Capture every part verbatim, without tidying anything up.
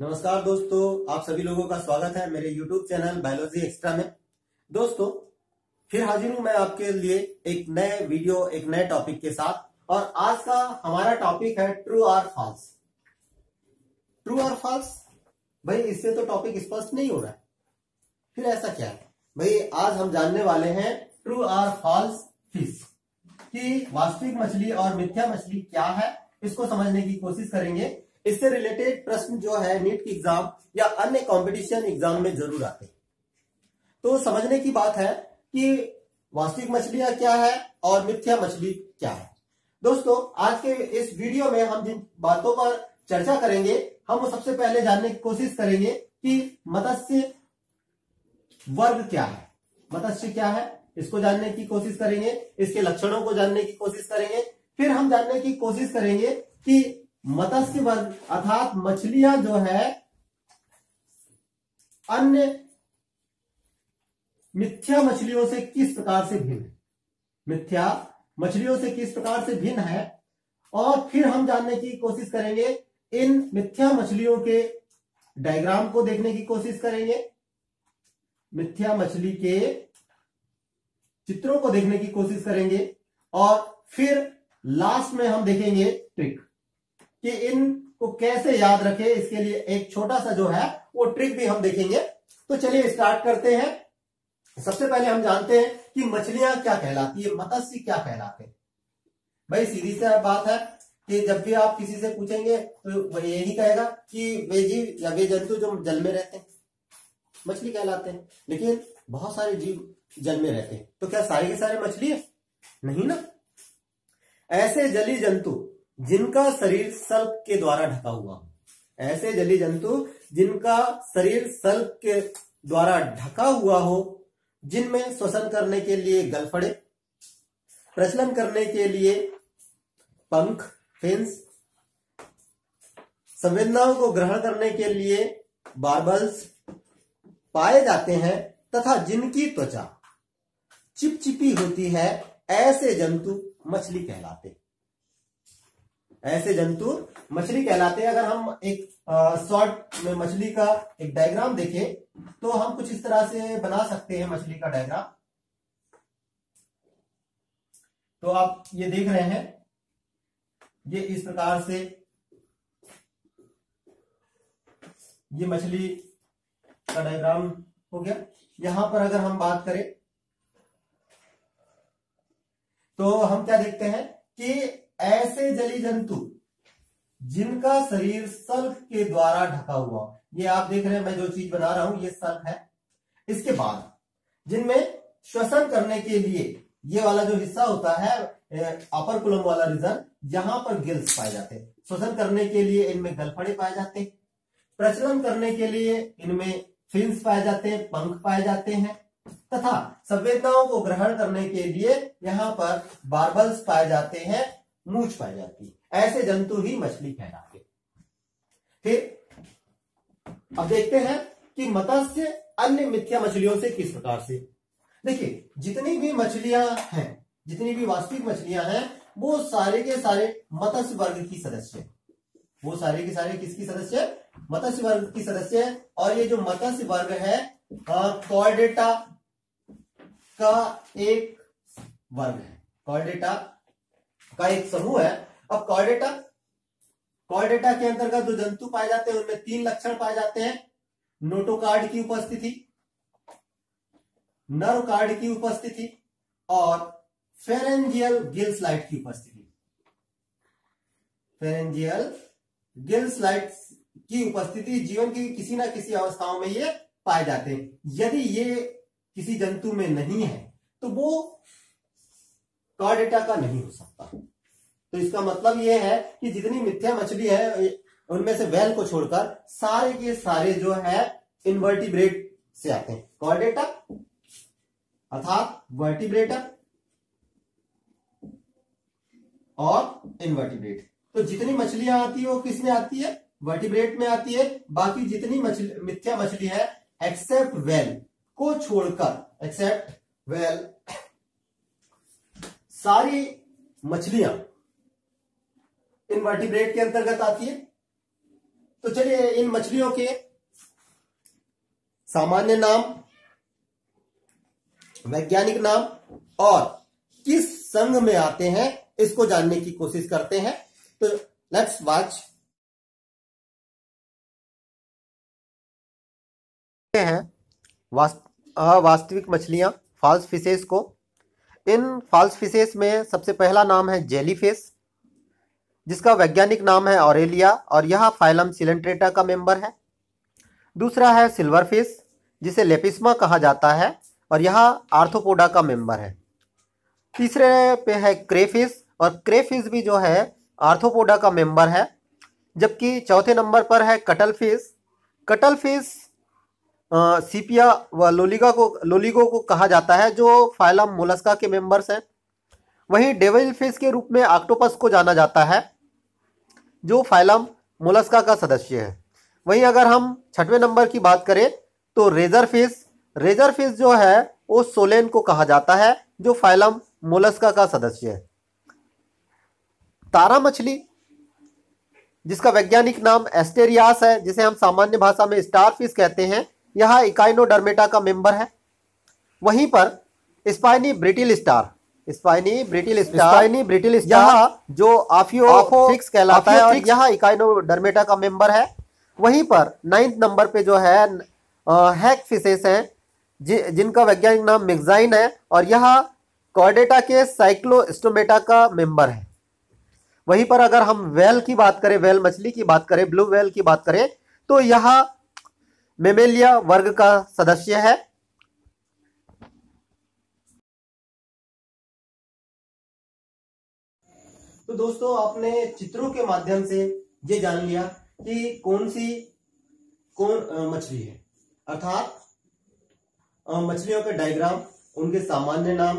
नमस्कार दोस्तों, आप सभी लोगों का स्वागत है मेरे YouTube चैनल बायोलॉजी एक्स्ट्रा में। दोस्तों फिर हाजिर हूं मैं आपके लिए एक नए वीडियो एक नए टॉपिक के साथ, और आज का हमारा टॉपिक है ट्रू और फॉल्स। ट्रू और फॉल्स, भाई इससे तो टॉपिक स्पष्ट नहीं हो रहा है, फिर ऐसा क्या है भाई। आज हम जानने वाले हैं ट्रू और फॉल्स फिश, कि वास्तविक मछली और मिथ्या मछली क्या है, इसको समझने की कोशिश करेंगे। इससे रिलेटेड प्रश्न जो है नीट की एग्जाम या अन्य कंपटीशन एग्जाम में जरूर आते हैं। तो समझने की बात है कि वास्तविक मछलियां क्या है और मिथ्या मछली क्या है। दोस्तों आज के इस वीडियो में हम जिन बातों पर चर्चा करेंगे, हम सबसे पहले जानने की कोशिश करेंगे कि मत्स्य वर्ग क्या है, मत्स्य क्या है इसको जानने की कोशिश करेंगे, इसके लक्षणों को जानने की कोशिश करेंगे। फिर हम जानने की कोशिश करेंगे कि मत्स्य वर्ग अर्थात मछलियां जो है अन्य मिथ्या मछलियों से किस प्रकार से भिन्न है, मिथ्या मछलियों से किस प्रकार से भिन्न है। और फिर हम जानने की कोशिश करेंगे इन मिथ्या मछलियों के डायग्राम को देखने की कोशिश करेंगे, मिथ्या मछली के चित्रों को देखने की कोशिश करेंगे। और फिर लास्ट में हम देखेंगे ट्रिक, कि इनको कैसे याद रखें, इसके लिए एक छोटा सा जो है वो ट्रिक भी हम देखेंगे। तो चलिए स्टार्ट करते हैं। सबसे पहले हम जानते हैं कि मछलियां क्या कहलाती है, मत्स्य क्या कहलाते हैं। भाई सीधी सी बात है कि जब भी आप किसी से पूछेंगे तो यही कहेगा कि वे जीव या वे जंतु जो जल में रहते हैं मछली कहलाते हैं। लेकिन बहुत सारे जीव जल में रहते हैं, तो क्या सारे के सारे मछली है? नहीं ना। ऐसे जलीय जंतु जिनका शरीर सल्प के द्वारा ढका हुआ हो, ऐसे जलीय जंतु जिनका शरीर सल्प के द्वारा ढका हुआ हो, जिनमें श्वसन करने के लिए गलफड़े, प्रचलन करने के लिए पंख फिन्स, संवेदनाओं को ग्रहण करने के लिए बार्बल्स पाए जाते हैं, तथा जिनकी त्वचा चिपचिपी होती है, ऐसे जंतु मछली कहलाते हैं। ऐसे जंतु मछली कहलाते हैं। अगर हम एक शॉर्ट में मछली का एक डायग्राम देखें तो हम कुछ इस तरह से बना सकते हैं मछली का डायग्राम। तो आप ये देख रहे हैं, ये इस प्रकार से ये मछली का डायग्राम हो गया। यहां पर अगर हम बात करें तो हम क्या देखते हैं कि ऐसे जलीय जंतु जिनका शरीर सल्फ के द्वारा ढका हुआ, ये आप देख रहे हैं मैं जो चीज बना रहा हूं ये सल्फ है। इसके बाद जिनमें श्वसन करने के लिए ये वाला जो हिस्सा होता है अपर कुलम वाला रीजन, यहां पर गिल्स पाए जाते हैं। श्वसन करने के लिए इनमें गलफड़े पाए जाते हैं, प्रचलन करने के लिए इनमें फिन्स पाए जाते हैं, पंख पाए जाते हैं, तथा संवेदनाओं को ग्रहण करने के लिए यहाँ पर बार्बल्स पाए जाते हैं, मूंछ पाई जाती है। ऐसे जंतु ही मछली कहलाते। फिर अब देखते हैं कि मत्स्य अन्य मिथ्या मछलियों से किस प्रकार से। देखिए जितनी भी मछलियां हैं, जितनी भी वास्तविक मछलियां हैं, वो सारे के सारे मत्स्य वर्ग की सदस्य है। वो सारे के सारे किसकी सदस्य है? मत्स्य वर्ग की सदस्य है। और ये जो मत्स्य वर्ग है कॉर्डेटा का एक वर्ग है, कॉर्डेटा का एक समूह है। अब कॉर्डेटा कॉर्डेटा के अंतर्गत जो जंतु पाए जाते हैं उनमें तीन लक्षण पाए जाते हैं। नोटोकार्ड की उपस्थिति, नर्वकार्ड की उपस्थिति और फेरेंजियल गिल स्लाइट की उपस्थिति, फेरेंजियल गिल स्लाइट की उपस्थिति। जीवन की किसी ना किसी अवस्थाओं में ये पाए जाते हैं। यदि ये किसी जंतु में नहीं है तो वो कॉर्डेटा का नहीं हो सकता। तो इसका मतलब यह है कि जितनी मिथ्या मछली है उनमें से व्हेल को छोड़कर सारे के सारे जो है इनवर्टिब्रेट से आते हैं। कॉर्डेटा अर्थात वर्टिब्रेटा और इनवर्टिब्रेट। तो जितनी मछलियां आती है वो किसमें आती है? वर्टिब्रेट में आती है। बाकी जितनी मछली मिथ्या मछली है एक्सेप्ट व्हेल को छोड़कर, एक्सेप्ट व्हेल, सारी मछलियां इनवर्टिब्रेट के अंतर्गत आती है। तो चलिए इन मछलियों के सामान्य नाम, वैज्ञानिक नाम और किस संघ में आते हैं इसको जानने की कोशिश करते हैं। तो लेट्स वॉच हैं वास्तविक मछलियां, फॉल्स फिशेस को। इन फॉल्स फिशेस में सबसे पहला नाम है जेलीफिश, जिसका वैज्ञानिक नाम है ऑरेलिया और यह फाइलम सिलेंट्रेटा का मेंबर है। दूसरा है सिल्वरफिश, जिसे लेपिस्मा कहा जाता है और यह आर्थ्रोपोडा का मेंबर है। तीसरे पे है क्रेफिश, और क्रेफिश भी जो है आर्थ्रोपोडा का मेंबर है। जबकि चौथे नंबर पर है कटलफिश। कटलफिश सीपिया व लोलिगा को लोलिगो को कहा जाता है, जो फाइलम मोलस्का के मेंबर्स हैं। वहीं डेविल फिश के रूप में ऑक्टोपस को जाना जाता है, जो फाइलम मोलस्का का सदस्य है। वहीं अगर हम छठवें नंबर की बात करें तो रेजर फिश रेजर फिश जो है वो सोलेन को कहा जाता है, जो फाइलम मोलस्का का सदस्य है। तारा मछली, जिसका वैज्ञानिक नाम एस्टेरियास है, जिसे हम सामान्य भाषा में स्टार फिश कहते हैं, यह इकाइनोडर्मेटा का मेंबर है। वहीं पर spiny brittle star spiny brittle star spiny brittle star जो ऑफियोस्टिक्स कहलाता है और यह इकाइनोडर्मेटा का मेंबर है। वहीं पर नाइन्थ नंबर पे जो है हैक फिशेस हैं, जि, जिनका वैज्ञानिक नाम मिक्साइन है और यह कॉर्डेटा के साइक्लोस्टोमेटा का मेंबर है। वहीं पर अगर हम व्हेल की बात करें व्हेल मछली की बात करें ब्लू व्हेल की बात करें तो यह मेमेलिया वर्ग का सदस्य है। तो दोस्तों, आपने चित्रों के माध्यम से ये जान लिया कि कौन सी कौन मछली है, अर्थात मछलियों के डायग्राम, उनके सामान्य नाम,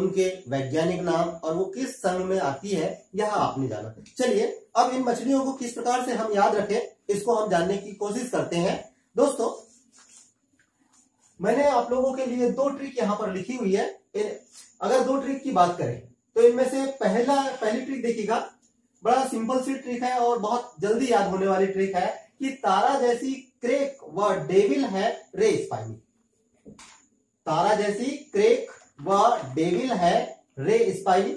उनके वैज्ञानिक नाम और वो किस संघ में आती है यह आपने जाना। चलिए अब इन मछलियों को किस प्रकार से हम याद रखें इसको हम जानने की कोशिश करते हैं। दोस्तों, मैंने आप लोगों के लिए दो ट्रिक यहां पर लिखी हुई है। अगर दो ट्रिक की बात करें तो इनमें से पहला पहली ट्रिक देखिएगा, बड़ा सिंपल सी ट्रिक है और बहुत जल्दी याद होने वाली ट्रिक है कि तारा जैसी क्रेक व डेविल है रे स्पाइनी। तारा जैसी क्रेक व डेविल है रे स्पाइनी।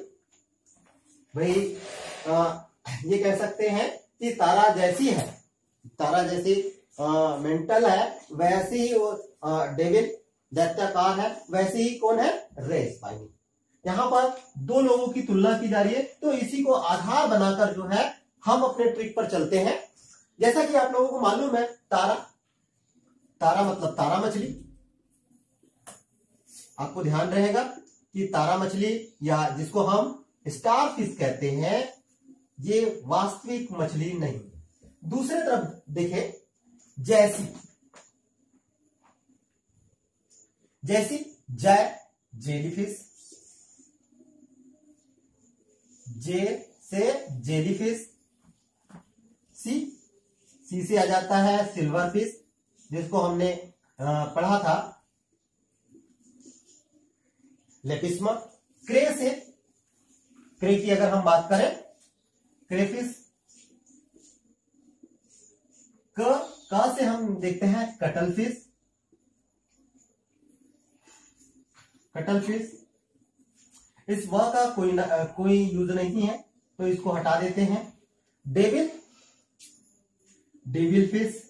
भाई ये कह सकते हैं कि तारा जैसी है, तारा जैसी आ, मेंटल है, वैसे ही वो डेविल दैत्याकार है, वैसे ही कौन है रे स्पाइनी। यहाँ पर दो लोगों की तुलना की जा रही है, तो इसी को आधार बनाकर जो है हम अपने ट्रिक पर चलते हैं। जैसा कि आप लोगों को मालूम है, तारा तारा मतलब तारा मछली, आपको ध्यान रहेगा कि तारा मछली या जिसको हम स्टार फिश कहते हैं ये वास्तविक मछली नहीं। दूसरे तरफ देखें जैसी जैसी जय जेलीफिश, जे से जेलीफिश, सी सी से आ जाता है सिल्वरफिश, जिसको हमने पढ़ा था लेपिस्मा। क्रे से क्रे की अगर हम बात करें क्रेफिश। क का से हम देखते हैं कटलफिश कटलफिश इस व का कोई न, कोई यूज नहीं है तो इसको हटा देते हैं। डेविल डेविल फिश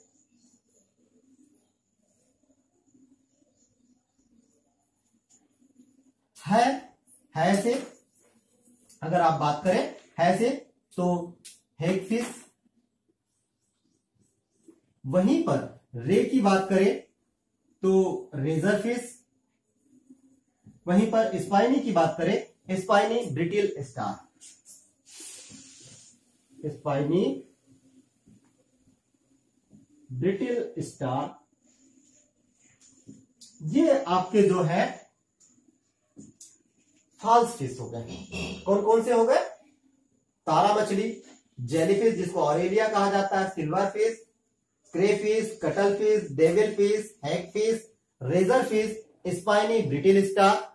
है है से अगर आप बात करें है से तो हेक फिश। वहीं पर रे की बात करें तो रेजर फिश। वहीं पर स्पाइनी की बात करें spiny brittle star spiny brittle star ये आपके जो है फॉल्स फिश हो गए। कौन कौन से हो गए? तारा मछली, जेलीफिश जिसको ऑरेलिया कहा जाता है, silver fish, crayfish, cuttlefish, devil fish, hagfish, razor fish, spiny brittle star.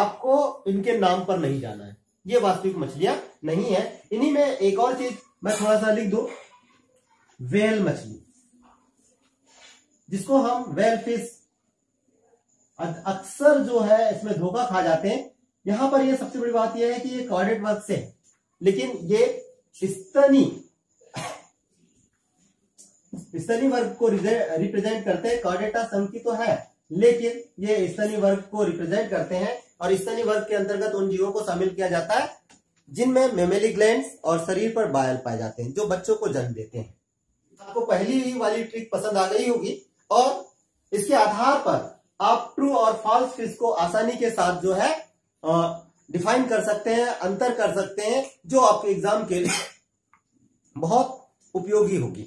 आपको इनके नाम पर नहीं जाना है, ये वास्तविक मछलियां नहीं है। इन्हीं में एक और चीज मैं थोड़ा सा लिख दूं, वेल मछली, जिसको हम वेल फिश अक्सर जो है इसमें धोखा खा जाते हैं। यहां पर ये सबसे बड़ी बात ये है कि ये कॉर्डेट वर्ग से है, लेकिन ये स्तनी स्तनी वर्ग को रिप्रेजेंट करते हैं। कॉर्डेटा संघ की तो है, लेकिन ये स्तनी वर्ग को रिप्रेजेंट करते हैं, और स्तनी वर्ग के अंतर्गत उन जीवों को शामिल किया जाता है जिनमें मेमली ग्लैंड्स और शरीर पर बायल पाए जाते हैं, जो बच्चों को जन्म देते हैं। आपको पहली ही वाली ट्रिक पसंद आ गई होगी, और इसके आधार पर आप ट्रू और फॉल्स फिश को आसानी के साथ जो है डिफाइन कर सकते हैं, अंतर कर सकते हैं, जो आपके एग्जाम के लिए बहुत उपयोगी होगी।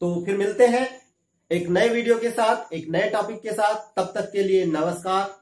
तो फिर मिलते हैं एक नए वीडियो के साथ, एक नए टॉपिक के साथ। तब तक के लिए नमस्कार।